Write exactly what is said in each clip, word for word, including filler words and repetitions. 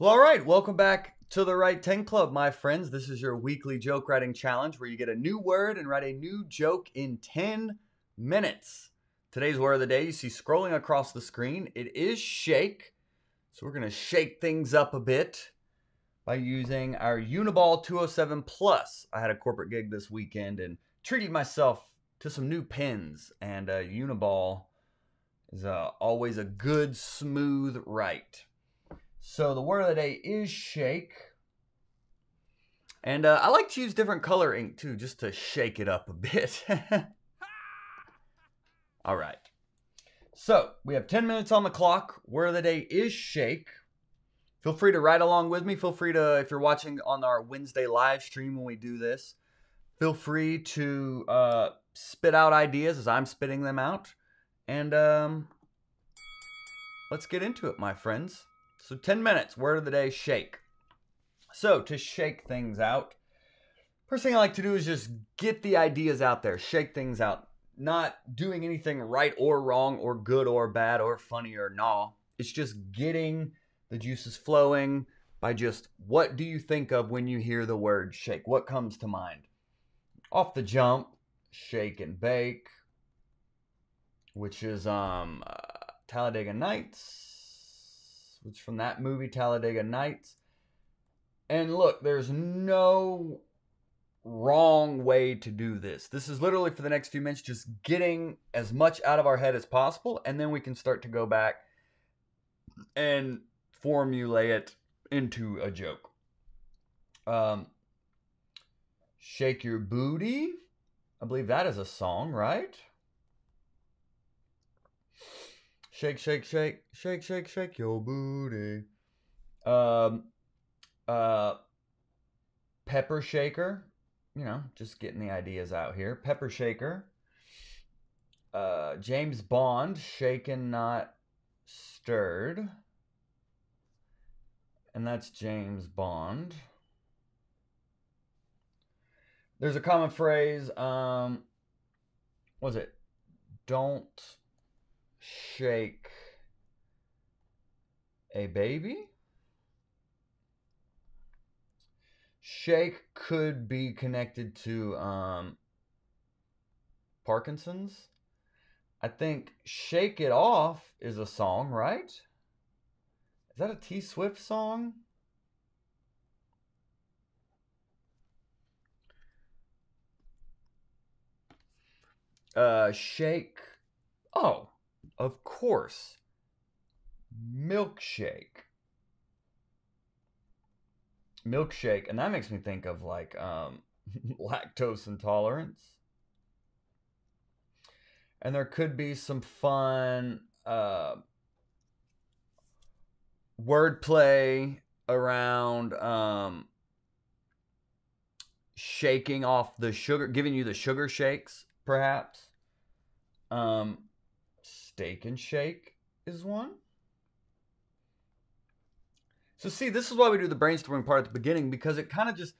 Well, all right. Welcome back to the Write ten Club, my friends. This is your weekly joke writing challenge where you get a new word and write a new joke in ten minutes. Today's word of the day you see scrolling across the screen. It is shake. So we're going to shake things up a bit by using our Uniball two oh seven Plus. I had a corporate gig this weekend and treated myself to some new pens. And uh, Uniball is uh, always a good, smooth write. So the word of the day is shake. And uh, I like to use different color ink too, just to shake it up a bit. All right. So we have ten minutes on the clock. Word of the day is shake. Feel free to write along with me. Feel free to, if you're watching on our Wednesday live stream when we do this, feel free to uh, spit out ideas as I'm spitting them out. And um, let's get into it, my friends. So ten minutes, word of the day, shake. So to shake things out, first thing I like to do is just get the ideas out there, shake things out. Not doing anything right or wrong or good or bad or funny or nah. It's just getting the juices flowing by just what do you think of when you hear the word shake? What comes to mind? Off the jump, shake and bake, which is um, uh, Talladega Nights. It's from that movie, Talladega Nights. And look, there's no wrong way to do this. This is literally for the next few minutes, just getting as much out of our head as possible. And then we can start to go back and formulate it into a joke. Um, Shake Your Booty. I believe that is a song, right? Shake, shake, shake, shake, shake, shake your booty. Um, uh, pepper shaker. You know, just getting the ideas out here. Pepper shaker. Uh, James Bond, shaken, not stirred. And that's James Bond. There's a common phrase. Um, what was it? Don't shake a baby. Shake could be connected to um, Parkinson's. I think Shake It Off is a song, right? Is that a T Swift song? Uh, shake. Oh. Of course, milkshake, milkshake, and that makes me think of like um, lactose intolerance. And there could be some fun uh, wordplay around um, shaking off the sugar, giving you the sugar shakes, perhaps. Um, Steak and shake is one. So see, this is why we do the brainstorming part at the beginning, because it kind of just,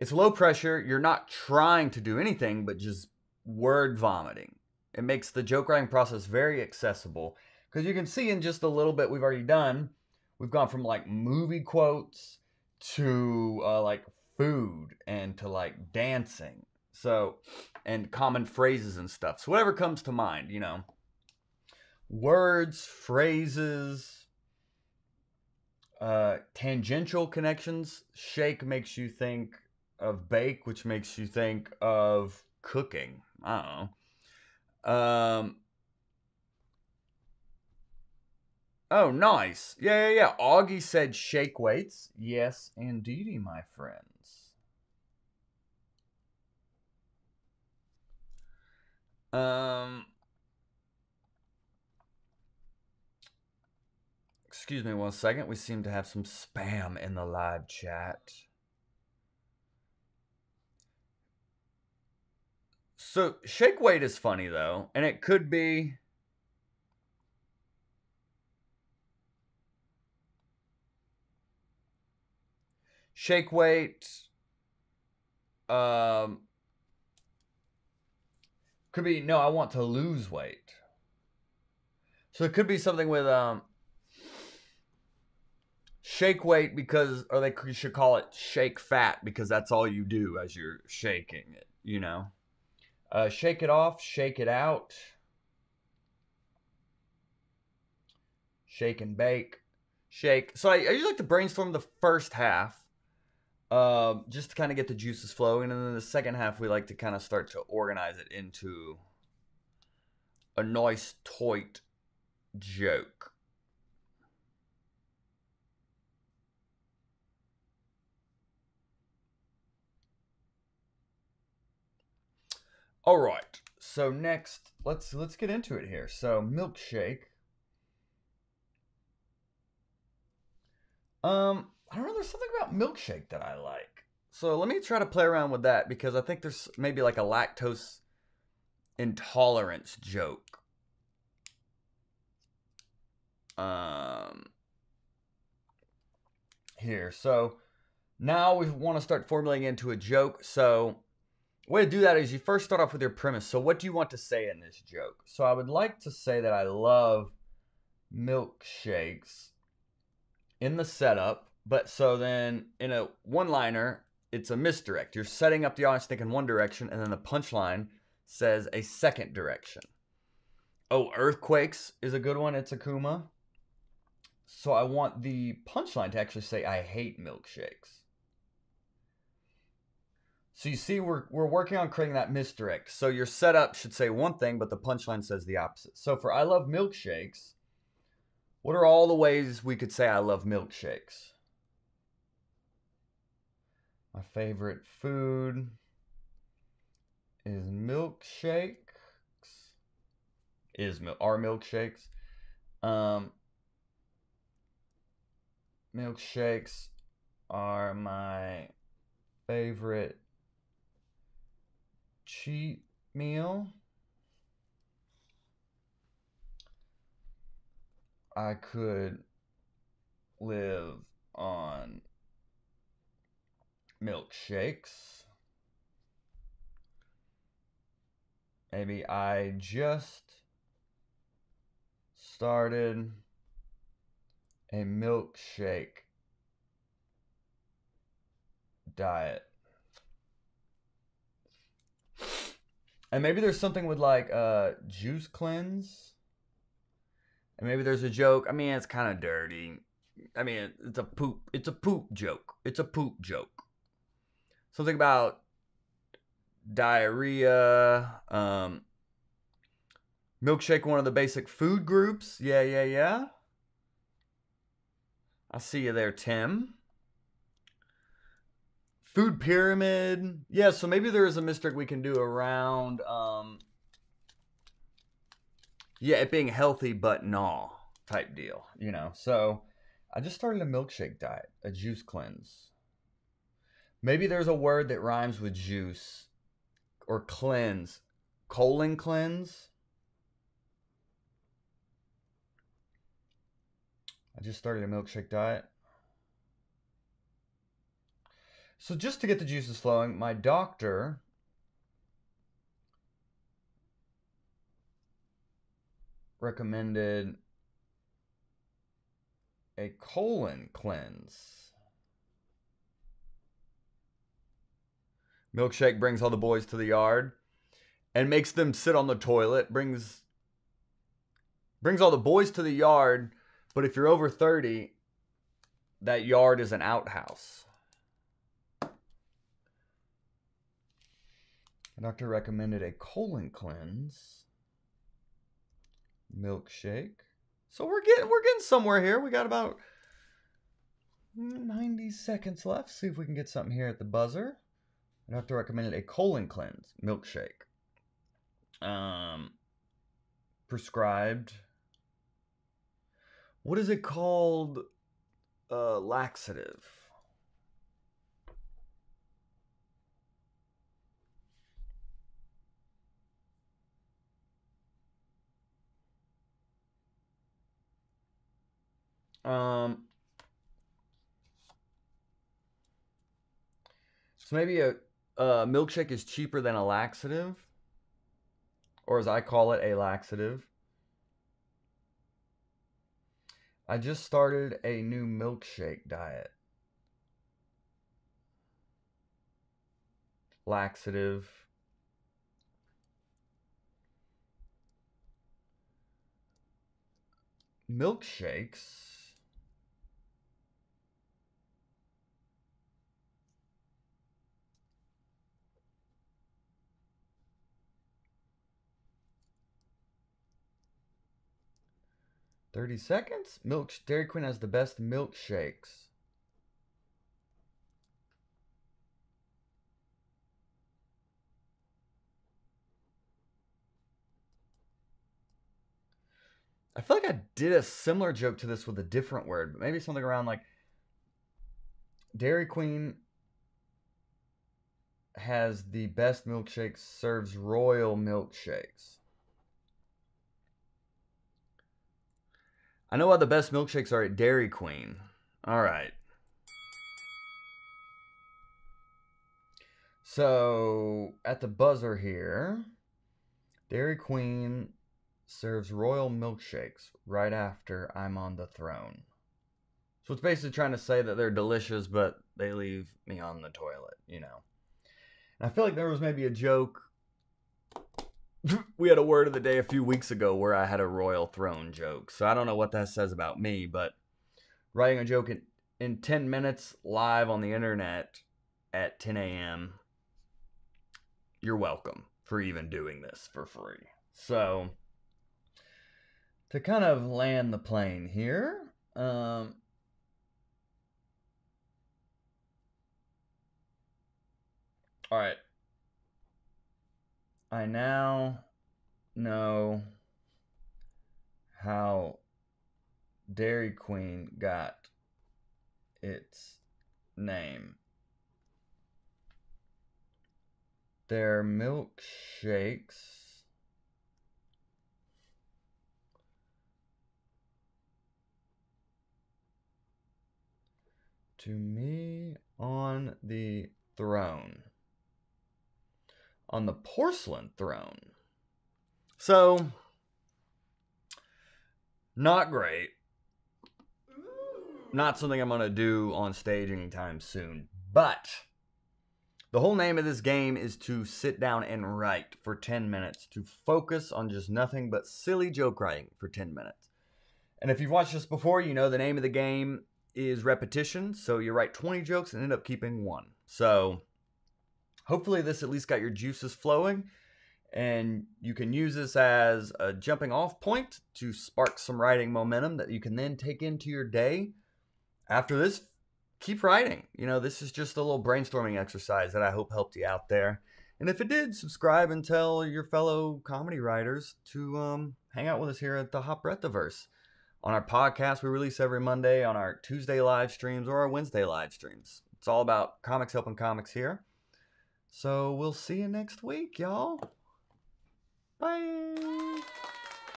it's low pressure. You're not trying to do anything, but just word vomiting. It makes the joke writing process very accessible, because you can see in just a little bit we've already done. We've gone from like movie quotes to uh, like food and to like dancing. So, and common phrases and stuff. So whatever comes to mind, you know. Words, phrases, uh, tangential connections. Shake makes you think of bake, which makes you think of cooking. I don't know. Um, oh, nice. Yeah, yeah, yeah. Augie said shake weights. Yes, indeedy, my friends. Um... Excuse me one second. We seem to have some spam in the live chat. So shake weight is funny though. And it could be. Shake weight. Um, could be, no, I want to lose weight. So it could be something with, um, shake weight because, or they should call it shake fat because that's all you do as you're shaking it, you know. Uh, shake it off, shake it out. Shake and bake. Shake. So I, I usually like to brainstorm the first half. Uh, just to kind of get the juices flowing. And then the second half, we like to kind of start to organize it into a nice, tight joke. All right. So next, let's let's get into it here. So milkshake. Um, I don't know, there's something about milkshake that I like. So let me try to play around with that because I think there's maybe like a lactose intolerance joke. Um, here, so now we want to start formulating into a joke. So the way to do that is you first start off with your premise. So what do you want to say in this joke? So I would like to say that I love milkshakes in the setup, but so then in a one-liner, it's a misdirect. You're setting up the audience thinking one direction, and then the punchline says a second direction. Oh, earthquakes is a good one. It's Akuma. So I want the punchline to actually say, I hate milkshakes. So you see, we're, we're working on creating that misdirect. So your setup should say one thing, but the punchline says the opposite. So for I love milkshakes, what are all the ways we could say I love milkshakes? My favorite food is milkshakes. Is are milkshakes. Um, milkshakes are my favorite cheat meal. I could live on milkshakes. Maybe I just started a milkshake diet. And maybe there's something with like uh, juice cleanse. And maybe there's a joke. I mean, it's kind of dirty. I mean, it's a poop. It's a poop joke. It's a poop joke. Something about diarrhea. Um, milkshake, one of the basic food groups. Yeah, yeah, yeah. I see you there, Tim. Food pyramid. Yeah, so maybe there is a mystery we can do around... Um, Yeah, it being healthy but nah type deal, you know. So I just started a milkshake diet, a juice cleanse. Maybe there's a word that rhymes with juice or cleanse. Colon cleanse. I just started a milkshake diet. So just to get the juices flowing, my doctor... recommended a colon cleanse. Milkshake brings all the boys to the yard and makes them sit on the toilet. Brings brings all the boys to the yard, but if you're over thirty, that yard is an outhouse. The doctor recommended a colon cleanse. Milkshake. So we're getting we're getting somewhere here. We got about ninety seconds left. See if we can get something here at the buzzer. I'd have to recommend a colon cleanse. Milkshake. Um prescribed. What is it called? Uh laxative. Um, so maybe a, a milkshake is cheaper than a laxative, or as I call it, a laxative. I just started a new milkshake diet. Laxative. Milkshakes. thirty seconds? Milk Dairy Queen has the best milkshakes. I feel like I did a similar joke to this with a different word, but maybe something around like Dairy Queen has the best milkshakes, serves royal milkshakes. I know why the best milkshakes are at Dairy Queen. All right. So at the buzzer here, Dairy Queen serves royal milkshakes right after I'm on the throne. So it's basically trying to say that they're delicious, but they leave me on the toilet, you know. And I feel like there was maybe a joke. We had a word of the day a few weeks ago where I had a royal throne joke. So I don't know what that says about me, but writing a joke in, in ten minutes live on the internet at ten A M You're welcome for even doing this for free. So to kind of land the plane here, um, all right. I now know how Dairy Queen got its name. Their milkshakes to me on the throne. On the porcelain throne. So, not great. Not something I'm going to do on stage anytime soon. But the whole name of this game is to sit down and write for ten minutes. To focus on just nothing but silly joke writing for ten minutes. And if you've watched this before, you know the name of the game is repetition. So you write twenty jokes and end up keeping one. So hopefully this at least got your juices flowing, and you can use this as a jumping off point to spark some writing momentum that you can then take into your day. After this, keep writing. You know, this is just a little brainstorming exercise that I hope helped you out there. And if it did, subscribe and tell your fellow comedy writers to um, hang out with us here at the Hot Breathiverse. On our podcast, we release every Monday, on our Tuesday live streams or our Wednesday live streams. It's all about comics helping comics here. So we'll see you next week, y'all. Bye.